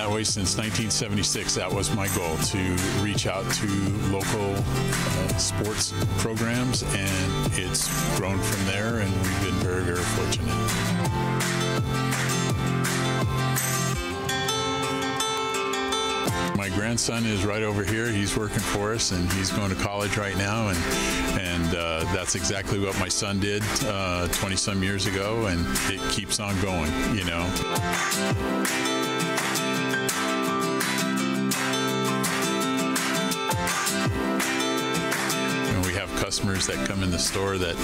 that way since nineteen seventy-six. That was my goal, to reach out to local uh, sports programs, and it's grown from there, and we've been very, very fortunate. My grandson is right over here. He's working for us, and he's going to college right now, and and uh, that's exactly what my son did uh, twenty-some years ago, and it keeps on going, you know. Customers that come in the store, that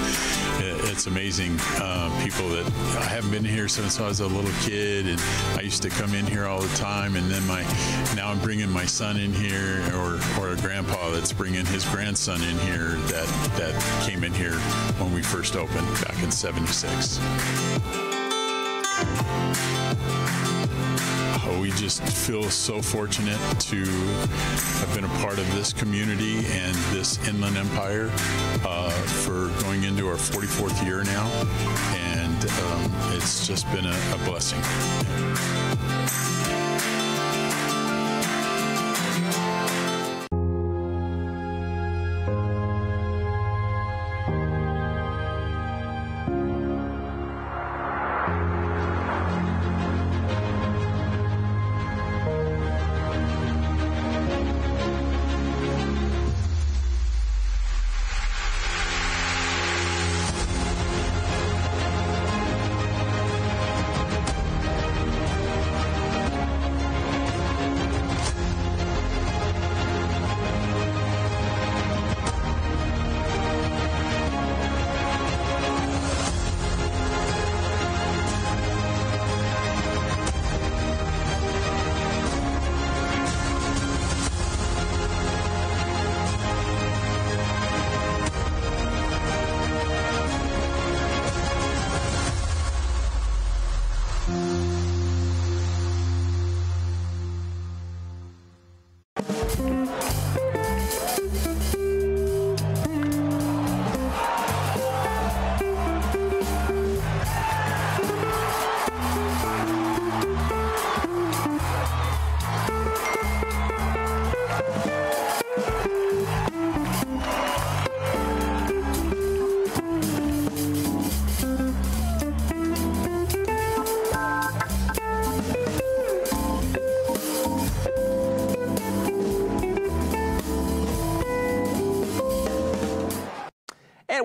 it's amazing. Uh, people that I haven't been here since I was a little kid, and I used to come in here all the time, and then my now I'm bringing my son in here, or or a grandpa that's bringing his grandson in here that that came in here when we first opened back in seventy-six. We just feel so fortunate to have been a part of this community and this Inland Empire uh, for going into our forty-fourth year now, and um, it's just been a, a blessing.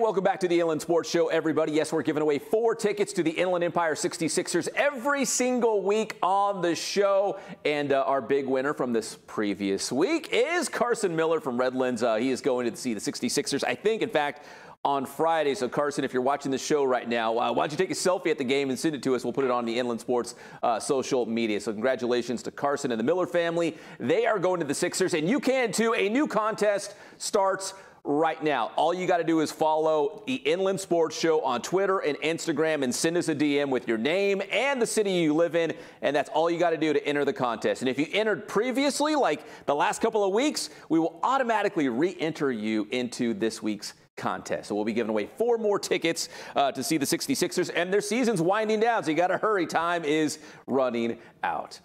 Welcome back to the Inland Sports Show, everybody. Yes, we're giving away four tickets to the Inland Empire sixty-sixers every single week on the show. And uh, our big winner from this previous week is Carson Miller from Redlands. Uh, he is going to see the sixty-sixers, I think, in fact, on Friday. So, Carson, if you're watching the show right now, uh, why don't you take a selfie at the game and send it to us. We'll put it on the Inland Sports uh, social media. So, congratulations to Carson and the Miller family. They are going to the Sixers, and you can, too. A new contest starts right now. All you got to do is follow the Inland Sports Show on Twitter and Instagram and send us a D M with your name and the city you live in, and that's all you got to do to enter the contest. And if you entered previously, like the last couple of weeks, we will automatically re-enter you into this week's contest. So we'll be giving away four more tickets uh, to see the sixty-sixers, and their season's winding down, so you got to hurry. Time is running out.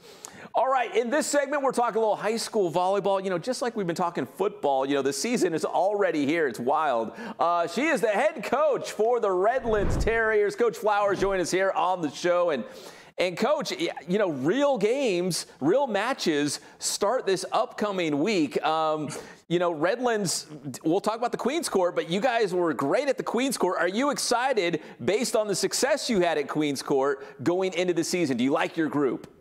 All right, in this segment, we're talking a little high school volleyball. You know, just like we've been talking football, you know, the season is already here. It's wild. Uh, she is the head coach for the Redlands Terriers. Coach Flowers joined us here on the show. And And, Coach, you know, real games, real matches start this upcoming week. Um, you know, Redlands, we'll talk about the Queen's Court, but you guys were great at the Queen's Court. Are you excited, based on the success you had at Queen's Court, going into the season? Do you like your group?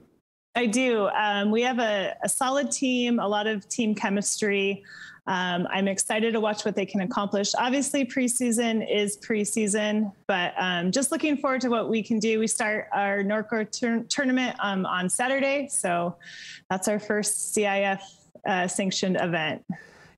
I do. Um, we have a, a solid team, a lot of team chemistry. Um, I'm excited to watch what they can accomplish. Obviously, preseason is preseason, but um, just looking forward to what we can do. We start our Norco tur tournament um, on Saturday, so that's our first C I F uh, sanctioned event.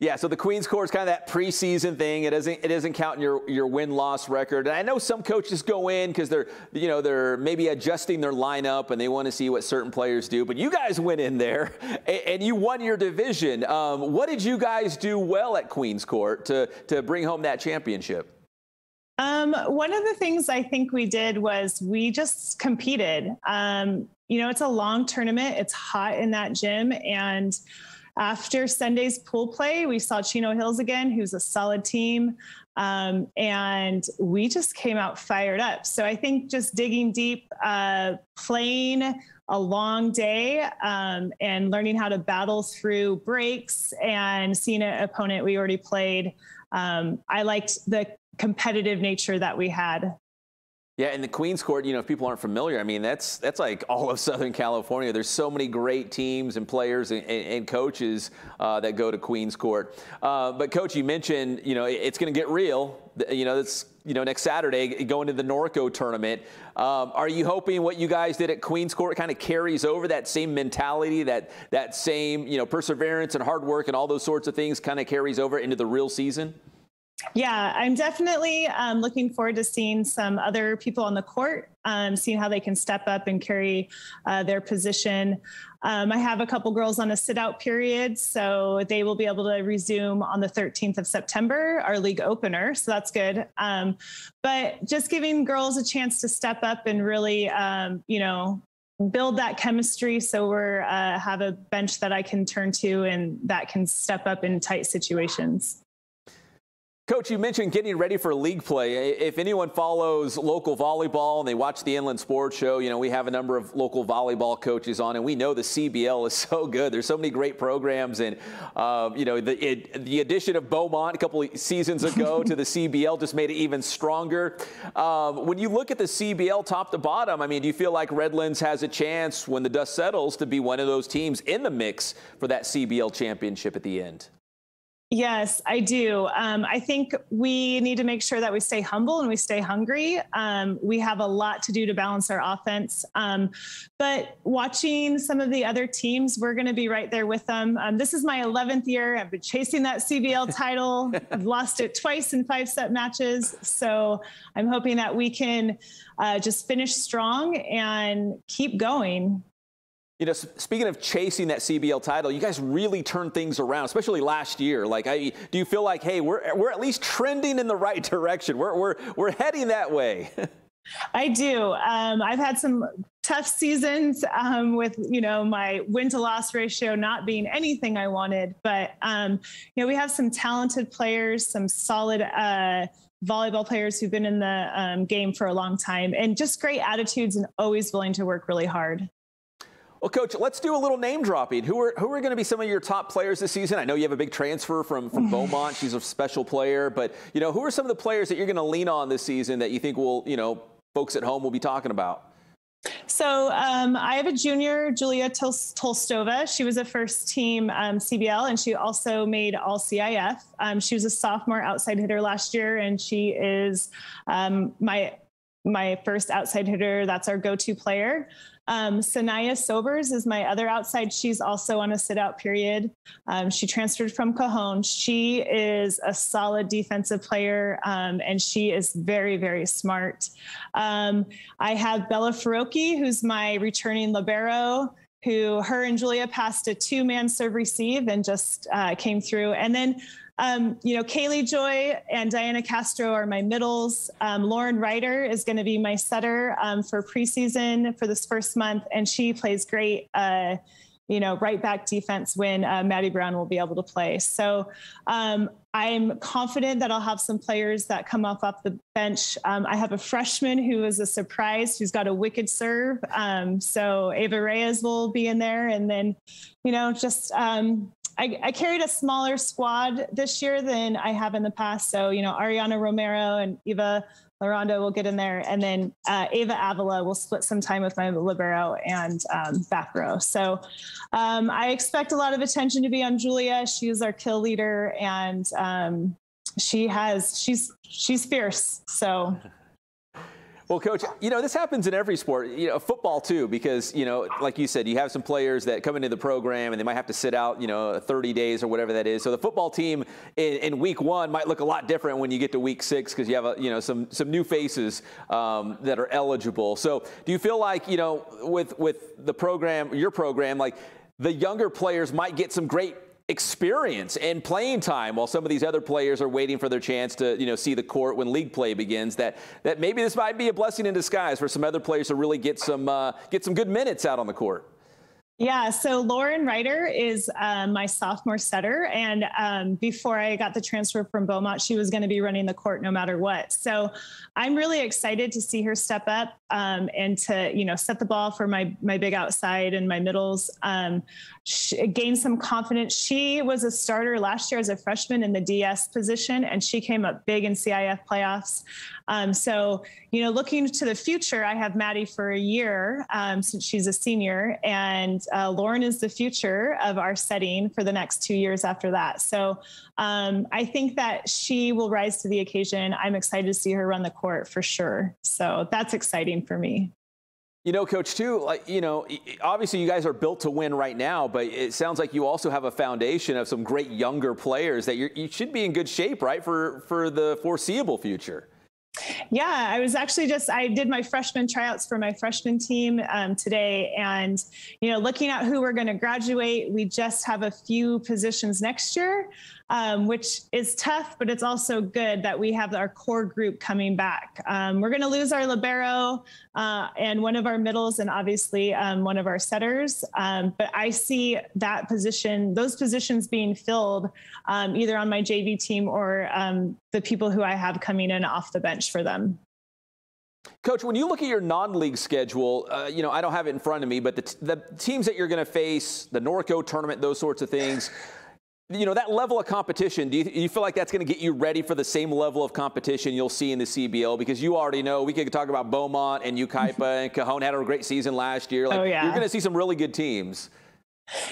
Yeah, so the Queen's Court is kind of that preseason thing. It doesn't it doesn't count in your your win-loss record. And I know some coaches go in because they're you know they're maybe adjusting their lineup and they want to see what certain players do. But you guys went in there and, and you won your division. Um, what did you guys do well at Queen's Court to to bring home that championship? Um, one of the things I think we did was we just competed. Um, you know, it's a long tournament. It's hot in that gym. And after Sunday's pool play, we saw Chino Hills again, who's a solid team. Um, and we just came out fired up. So I think just digging deep, uh, playing a long day, um, and learning how to battle through breaks and seeing an opponent we already played. Um, I liked the competitive nature that we had. Yeah, and the Queen's Court, you know, if people aren't familiar, I mean, that's that's like all of Southern California. There's so many great teams and players and, and, and coaches uh, that go to Queen's Court. Uh, but, Coach, you mentioned, you know, it's going to get real. You know, that's, you know, next Saturday going to the Norco tournament. Um, are you hoping what you guys did at Queen's Court kind of carries over that same mentality, that that same, you know, perseverance and hard work and all those sorts of things kind of carries over into the real season? Yeah, I'm definitely um, looking forward to seeing some other people on the court, um, seeing how they can step up and carry uh, their position. Um, I have a couple girls on a sit-out period, so they will be able to resume on the thirteenth of September, our league opener, so that's good. Um, but just giving girls a chance to step up and really, um, you know, build that chemistry, so we're uh, have a bench that I can turn to and that can step up in tight situations. Coach, you mentioned getting ready for league play. If anyone follows local volleyball and they watch the Inland Sports Show, you know, we have a number of local volleyball coaches on, and we know the C B L is so good. There's so many great programs, and, uh, you know, the, it, the addition of Beaumont a couple of seasons ago to the C B L just made it even stronger. Um, when you look at the C B L top to bottom, I mean, do you feel like Redlands has a chance when the dust settles to be one of those teams in the mix for that C B L championship at the end? Yes, I do. Um, I think we need to make sure that we stay humble and we stay hungry. Um, we have a lot to do to balance our offense. Um, but watching some of the other teams, we're going to be right there with them. Um, this is my eleventh year. I've been chasing that C B L title. I've lost it twice in five-set matches. So I'm hoping that we can uh, just finish strong and keep going. You know, speaking of chasing that C B L title, you guys really turned things around, especially last year. Like, I, do you feel like, hey, we're, we're at least trending in the right direction? We're, we're, we're heading that way. I do. Um, I've had some tough seasons um, with, you know, my win to loss ratio not being anything I wanted. But, um, you know, we have some talented players, some solid uh volleyball players who've been in the um, game for a long time, and just great attitudes and always willing to work really hard. Well, Coach, let's do a little name dropping. Who are who are going to be some of your top players this season? I know you have a big transfer from, from Beaumont. She's a special player. But, you know, who are some of the players that you're going to lean on this season that you think will, you know, folks at home will be talking about? So um, I have a junior, Julia Tol Tolstova. She was a first team um, C B L, and she also made all C I F. Um, she was a sophomore outside hitter last year, and she is um, my my first outside hitter. That's our go-to player. Um, Sanaya Sobers is my other outside. She's also on a sit-out period. Um, she transferred from Cajon. She is a solid defensive player, um, and she is very, very smart. Um, I have Bella Ferrocchi, who's my returning libero, who her and Julia passed a two-man serve-receive and just uh, came through. And then Um, you know, Kaylee Joy and Diana Castro are my middles. Um, Lauren Ryder is going to be my setter um, for preseason for this first month, and she plays great, uh, you know, right back defense when uh, Maddie Brown will be able to play. So um, I'm confident that I'll have some players that come off off the bench. Um, I have a freshman who is a surprise, who's got a wicked serve. Um, so Ava Reyes will be in there, and then, you know, just um, – I, I carried a smaller squad this year than I have in the past. So, you know, Ariana Romero and Eva Larondo will get in there. And then uh, Ava Avila will split some time with my libero and um, back row. So um, I expect a lot of attention to be on Julia. She is our kill leader, and um, she has, she's, she's fierce. So... Well, Coach, you know, this happens in every sport, you know, football too, because, you know, like you said, you have some players that come into the program and they might have to sit out, you know, thirty days or whatever that is. So the football team in, in week one might look a lot different when you get to week six, because you have, a, you know, some some new faces um, that are eligible. So do you feel like, you know, with with the program, your program, like the younger players might get some great experience and playing time while some of these other players are waiting for their chance to, you know, see the court when league play begins, that that maybe this might be a blessing in disguise for some other players to really get some uh, get some good minutes out on the court. Yeah, so Lauren Ryder is um, my sophomore setter, and um, before I got the transfer from Beaumont, she was going to be running the court no matter what. So I'm really excited to see her step up um, and to, you know, set the ball for my my big outside and my middles. Um, she gained some confidence. She was a starter last year as a freshman in the D S position, and she came up big in C I F playoffs. Um, so, you know, looking to the future, I have Maddie for a year um, since she's a senior, and Uh, Lauren is the future of our setting for the next two years after that. So um, I think that she will rise to the occasion. I'm excited to see her run the court for sure. So that's exciting for me. You know, Coach, too, like, you know, obviously you guys are built to win right now, but it sounds like you also have a foundation of some great younger players that you're, you should be in good shape, right, for, for the foreseeable future. Yeah, I was actually just, I did my freshman tryouts for my freshman team um, today. And, you know, looking at who we're going to graduate, we just have a few positions next year, um, which is tough, but it's also good that we have our core group coming back. Um, we're going to lose our libero uh, and one of our middles and obviously um, one of our setters. Um, but I see that position, those positions being filled um, either on my J V team or um, the people who I have coming in off the bench for them. Coach, when you look at your non-league schedule, uh, you know, I don't have it in front of me, but the, t the teams that you're going to face, the Norco tournament, those sorts of things, you know, that level of competition, do you, you feel like that's going to get you ready for the same level of competition you'll see in the C B L? Because you already know, we could talk about Beaumont and Yucaipa and Cajon had a great season last year. Like, oh, yeah. You're going to see some really good teams.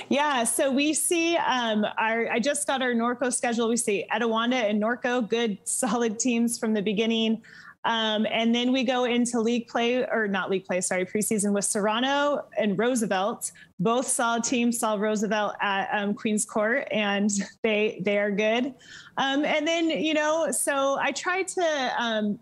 Yeah, so we see um, our, I just got our Norco schedule. We see Etowanda and Norco, good, solid teams from the beginning. Um, and then we go into league play, or not league play, sorry, preseason with Serrano and Roosevelt. Both solid teams, saw Roosevelt at um, Queen's Court, and they, they are good. Um, and then, you know, so I tried to um,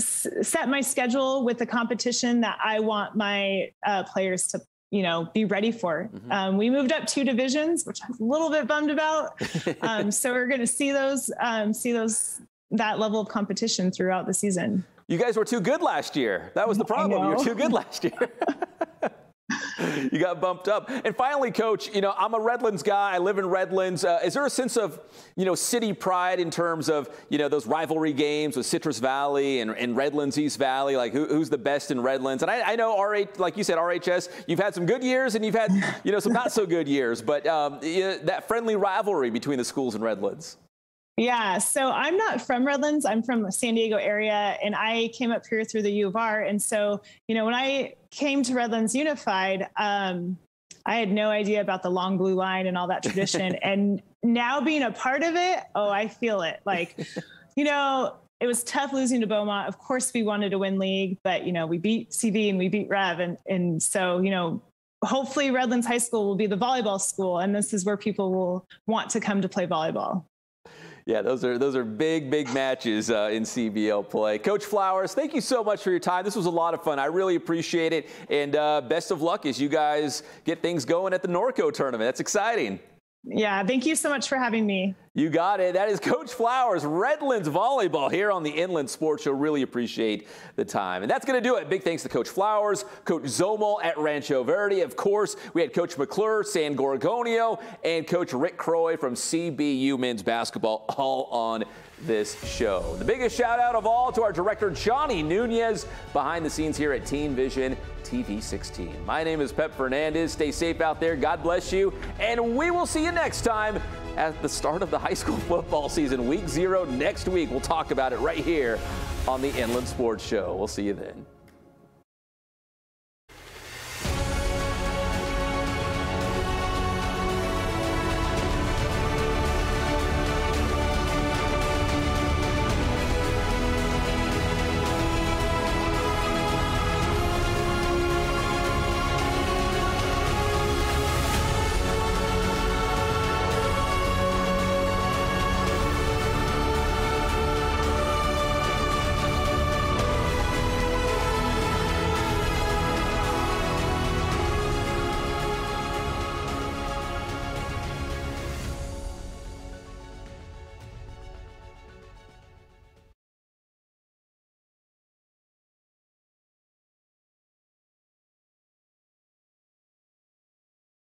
s set my schedule with the competition that I want my uh, players to play. You know, be ready for. Mm-hmm. um, we moved up two divisions, which I was a little bit bummed about. Um, so we're going to see those, um, see those, that level of competition throughout the season. You guys were too good last year. That was the problem. You were too good last year. You got bumped up. And finally, Coach, you know, I'm a Redlands guy. I live in Redlands. Uh, is there a sense of, you know, city pride in terms of, you know, those rivalry games with Citrus Valley and, and Redlands East Valley? Like, who, who's the best in Redlands? And I, I know, R H, like you said, R H S, you've had some good years and you've had, you know, some not so good years. But um, you know, that friendly rivalry between the schools in Redlands. Yeah, so I'm not from Redlands. I'm from the San Diego area, and I came up here through the U of R. And so, you know, when I came to Redlands Unified, um, I had no idea about the long blue line and all that tradition. And now being a part of it, oh, I feel it. Like, you know, it was tough losing to Beaumont. Of course, we wanted to win league, but, you know, we beat C V and we beat Rev. And, and so, you know, hopefully Redlands High School will be the volleyball school, and this is where people will want to come to play volleyball. Yeah, those are those are big, big matches uh, in C B L play. Coach Flowers, thank you so much for your time. This was a lot of fun. I really appreciate it. And uh, best of luck as you guys get things going at the Norco tournament. That's exciting. Yeah, thank you so much for having me. You got it. That is Coach Flowers, Redlands Volleyball, here on the Inland Sports Show. Really appreciate the time. And that's going to do it. Big thanks to Coach Flowers, Coach Zomalt at Rancho Verde. Of course, we had Coach McClure, San Gorgonio, and Coach Rick Croy from C B U Men's Basketball all on this show. The biggest shout out of all to our director, Johnny Nunez, behind the scenes here at Teen Vision T V sixteen. My name is Pep Fernandez. Stay safe out there. God bless you. And we will see you next time at the start of the high school football season, week zero next week. We'll talk about it right here on the Inland Sports Show. We'll see you then.